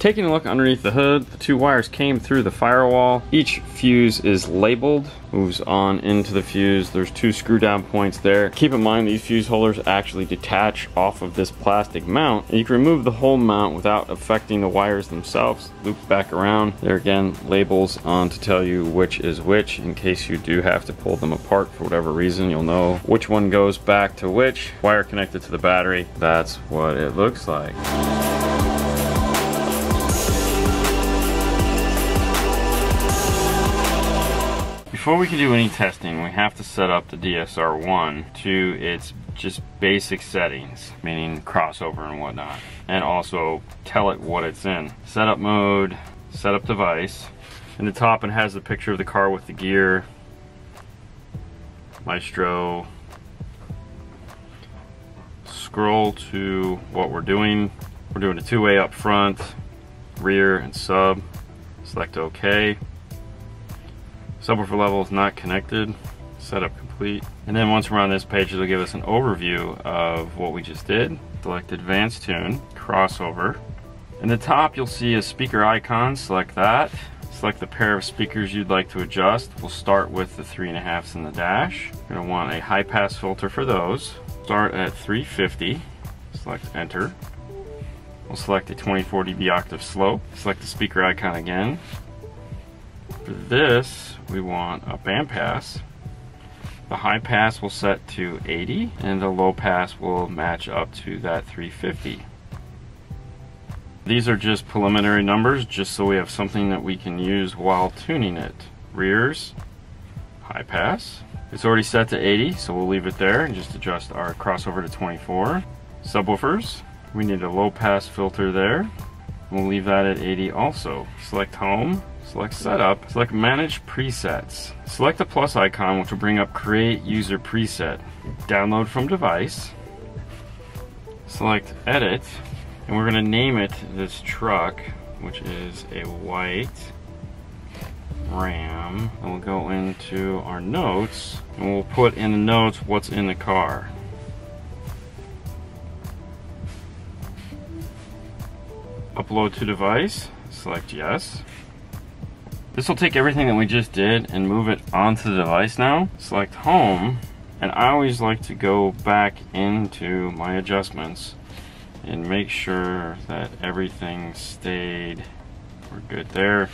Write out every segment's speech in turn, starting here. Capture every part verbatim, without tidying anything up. Taking a look underneath the hood, the two wires came through the firewall. Each fuse is labeled, moves on into the fuse. There's two screw down points there. Keep in mind these fuse holders actually detach off of this plastic mount, and you can remove the whole mount without affecting the wires themselves. Loop back around. There again, labels on to tell you which is which in case you do have to pull them apart for whatever reason. You'll know which one goes back to which. Wire connected to the battery. That's what it looks like. Before we can do any testing, we have to set up the D S R one to its just basic settings, meaning crossover and whatnot, and also tell it what it's in. Setup mode, setup device. In the top, it has the picture of the car with the gear, Maestro. Scroll to what we're doing. We're doing a two-way up front, rear, and sub. Select OK. Subwoofer level is not connected. Setup complete. And then once we're on this page, it'll give us an overview of what we just did. Select advanced tune, crossover. In the top, you'll see a speaker icon. Select that. Select the pair of speakers you'd like to adjust. We'll start with the three and a halfs in the dash. You're gonna want a high pass filter for those. Start at three fifty. Select enter. We'll select a twenty-four D B octave slope. Select the speaker icon again. For this, we want a band pass. The high pass will set to eighty, and the low pass will match up to that three fifty. These are just preliminary numbers, just so we have something that we can use while tuning it. Rears, high pass. It's already set to eighty, so we'll leave it there and just adjust our crossover to twenty-four. Subwoofers, we need a low pass filter there. We'll leave that at eighty also. Select home. Select setup, select manage presets. Select the plus icon, which will bring up create user preset. Download from device. Select edit, and we're gonna name it this truck, which is a white RAM. And we'll go into our notes, and we'll put in the notes what's in the car. Upload to device, select yes. This will take everything that we just did and move it onto the device now. Select home, and I always like to go back into my adjustments and make sure that everything stayed. We're good there.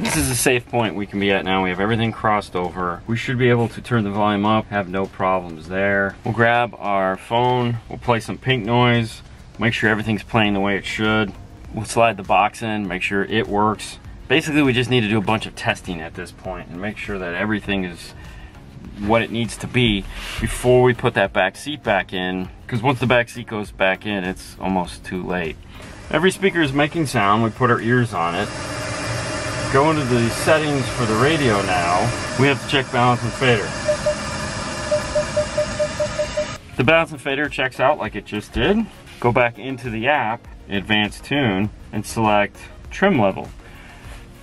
This is a safe point we can be at now. We have everything crossed over. We should be able to turn the volume up, have no problems there. We'll grab our phone, we'll play some pink noise, make sure everything's playing the way it should. We'll slide the box in, make sure it works. Basically, we just need to do a bunch of testing at this point and make sure that everything is what it needs to be before we put that back seat back in, because once the back seat goes back in, it's almost too late. Every speaker is making sound. We put our ears on it. Go into the settings for the radio now. We have to check balance and fader. The balance and fader checks out like it just did. Go back into the app, advanced tune, and select trim level.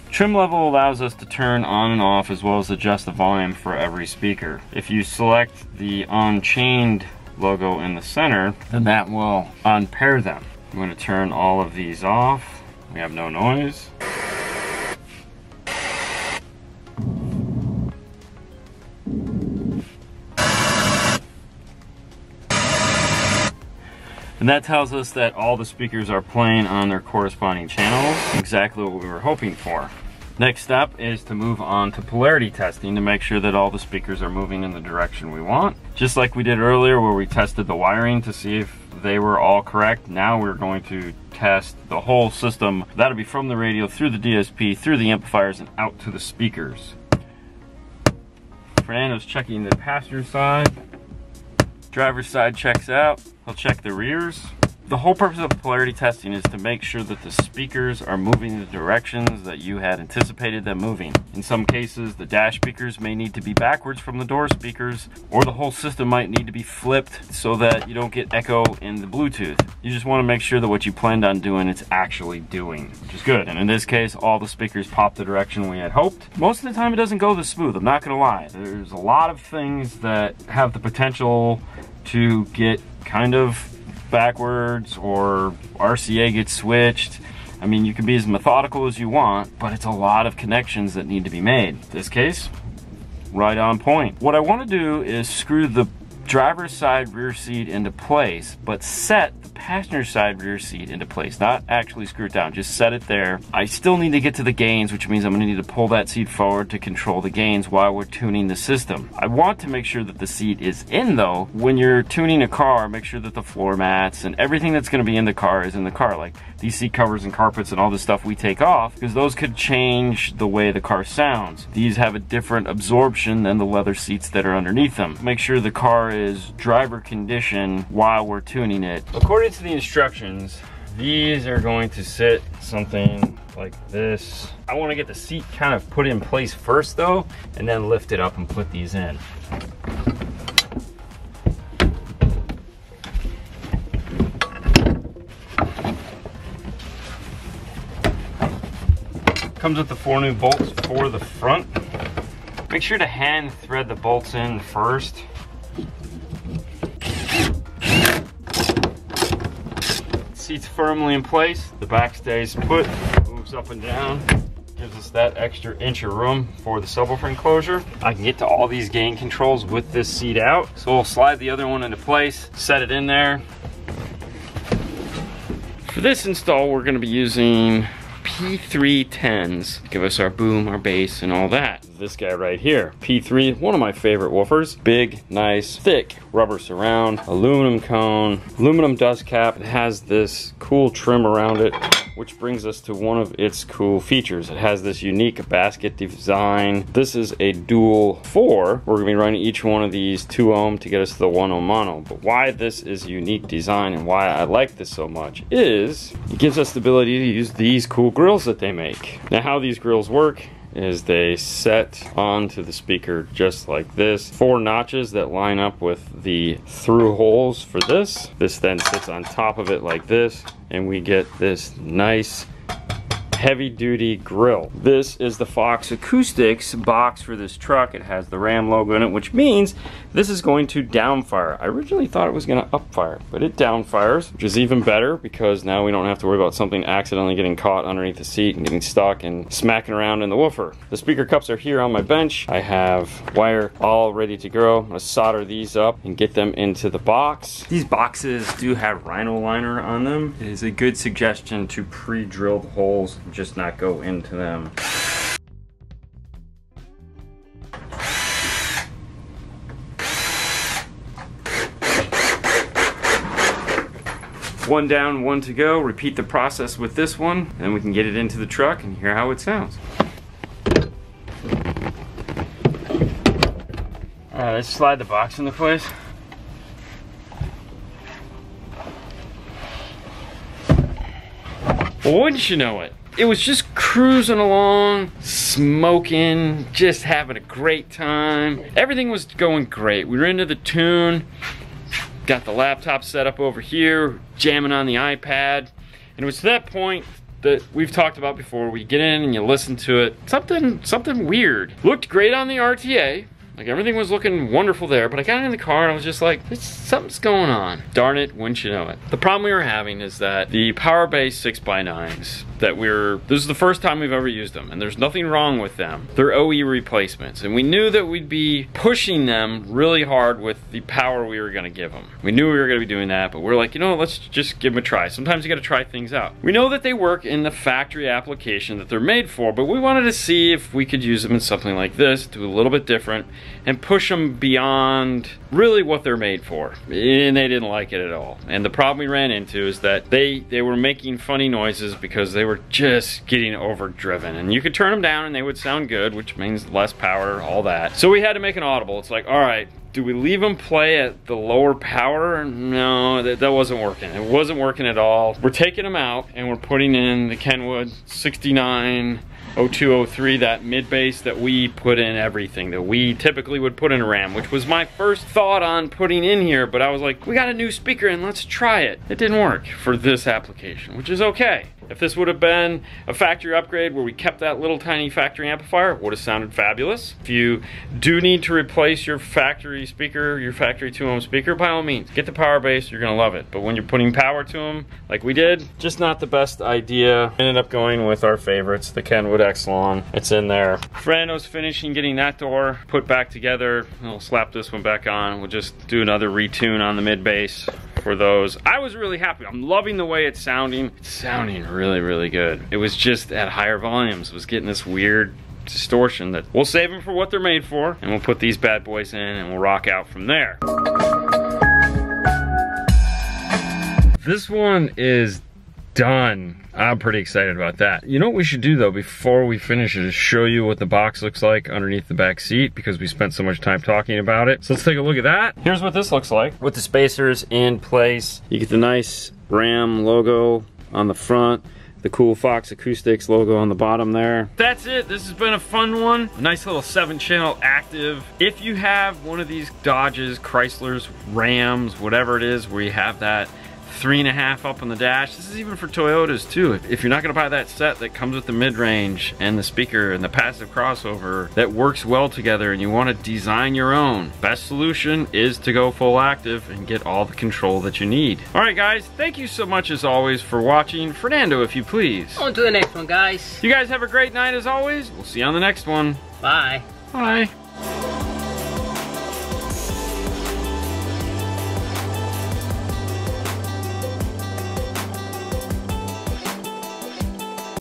Trim level allows us to turn on and off as well as adjust the volume for every speaker. If you select the unchained logo in the center, then that will unpair them. I'm going to turn all of these off. We have no noise. And that tells us that all the speakers are playing on their corresponding channels, exactly what we were hoping for. Next step is to move on to polarity testing to make sure that all the speakers are moving in the direction we want. Just like we did earlier where we tested the wiring to see if they were all correct, now we're going to test the whole system. That'll be from the radio, through the D S P, through the amplifiers, and out to the speakers. Fernando's checking the passenger side. Driver's side checks out. He'll check the rears. The whole purpose of polarity testing is to make sure that the speakers are moving in the directions that you had anticipated them moving. In some cases, the dash speakers may need to be backwards from the door speakers, or the whole system might need to be flipped so that you don't get echo in the Bluetooth. You just want to make sure that what you planned on doing, it's actually doing, which is good. And in this case, all the speakers pop the direction we had hoped. Most of the time, it doesn't go this smooth, I'm not going to lie. There's a lot of things that have the potential to get kind of backwards, or R C A gets switched, I mean, you can be as methodical as you want, but it's a lot of connections that need to be made. In this case, right on point. What I want to do is screw the driver's side rear seat into place, but set the passenger side rear seat into place, not actually screw it down, just set it there. I still need to get to the gains, which means I'm gonna need to pull that seat forward to control the gains while we're tuning the system. I want to make sure that the seat is in, though. When you're tuning a car, make sure that the floor mats and everything that's gonna be in the car is in the car, like these seat covers and carpets and all this stuff we take off, because those could change the way the car sounds. These have a different absorption than the leather seats that are underneath them. Make sure the car is driver condition while we're tuning it. According to the instructions, these are going to sit something like this. I want to get the seat kind of put in place first, though, and then lift it up and put these in. Comes with the four new bolts for the front. Make sure to hand thread the bolts in first. Seat's firmly in place, the back stays put, moves up and down, gives us that extra inch of room for the subwoofer enclosure. I can get to all these gain controls with this seat out, so we'll slide the other one into place, set it in there. For this install, we're going to be using P three ten s, give us our boom, our bass, and all that. This guy right here, P three, one of my favorite woofers. Big, nice, thick rubber surround, aluminum cone, aluminum dust cap. It has this cool trim around it, which brings us to one of its cool features. It has this unique basket design. This is a dual four. We're gonna be running each one of these two ohm to get us to the one ohm mono. But why this is a unique design and why I like this so much is it gives us the ability to use these cool grills that they make. Now, how these grills work is they set onto the speaker just like this. Four notches that line up with the through holes for this. This then sits on top of it like this, and we get this nice heavy-duty grill. This is the Fox Acoustics box for this truck. It has the RAM logo in it, which means this is going to downfire. I originally thought it was going to upfire, but it downfires, which is even better because now we don't have to worry about something accidentally getting caught underneath the seat and getting stuck and smacking around in the woofer. The speaker cups are here on my bench. I have wire all ready to go. I'm going to solder these up and get them into the box. These boxes do have Rhino liner on them. It is a good suggestion to pre-drill the holes, just not go into them. One down, one to go. Repeat the process with this one, and we can get it into the truck and hear how it sounds. All right, let's slide the box into place. Well, wouldn't you know it? It was just cruising along, smoking, just having a great time. Everything was going great. We were into the tune, got the laptop set up over here, jamming on the iPad. And it was to that point that we've talked about before. We get in and you listen to it. Something, something weird. Looked great on the R T A. Like, everything was looking wonderful there, but I got in the car and I was just like, something's going on. Darn it, wouldn't you know it. The problem we were having is that the Power Bass six by nines that we we're, this is the first time we've ever used them, and there's nothing wrong with them. They're O E replacements, and we knew that we'd be pushing them really hard with the power we were gonna give them. We knew we were gonna be doing that, but we we're like, you know, let's just give them a try. Sometimes you gotta try things out. We know that they work in the factory application that they're made for, but we wanted to see if we could use them in something like this, do a little bit different, and push them beyond really what they're made for. And they didn't like it at all. And the problem we ran into is that they, they were making funny noises because they were just getting overdriven. And you could turn them down and they would sound good, which means less power, all that. So we had to make an audible. It's like, all right, do we leave them play at the lower power? No, that, that wasn't working. It wasn't working at all. We're taking them out and we're putting in the Kenwood sixty-nine oh two oh three, that mid bass that we put in everything that we typically would put in a RAM, which was my first thought on putting in here, but I was like, we got a new speaker and let's try it. It didn't work for this application, which is okay. If this would have been a factory upgrade where we kept that little tiny factory amplifier, it would have sounded fabulous. If you do need to replace your factory speaker, your factory two ohm speaker, by all means, get the Power Bass, you're gonna love it. But when you're putting power to them, like we did, just not the best idea. Ended up going with our favorites, the Kenwood Excelon. It's in there. Fernando's finishing getting that door put back together. We'll slap this one back on. We'll just do another retune on the mid bass for those. I was really happy. I'm loving the way it's sounding. It's sounding really, really good. It was just at higher volumes. It was getting this weird distortion that we'll save them for what they're made for, and we'll put these bad boys in and we'll rock out from there. This one is done. I'm pretty excited about that. You know what we should do though before we finish is show you what the box looks like underneath the back seat, because we spent so much time talking about it. So let's take a look at that. Here's what this looks like with the spacers in place. You get the nice RAM logo on the front, the cool Fox Acoustics logo on the bottom there. That's it. This has been a fun one. A nice little seven channel active. If you have one of these Dodges, Chryslers, Rams, whatever it is, where you have that three and a half up on the dash. This is even for Toyotas too. If you're not gonna buy that set that comes with the mid-range and the speaker and the passive crossover that works well together and you wanna design your own, best solution is to go full active and get all the control that you need. All right guys, thank you so much as always for watching. Fernando, if you please. On to the next one, guys. You guys have a great night as always. We'll see you on the next one. Bye. Bye.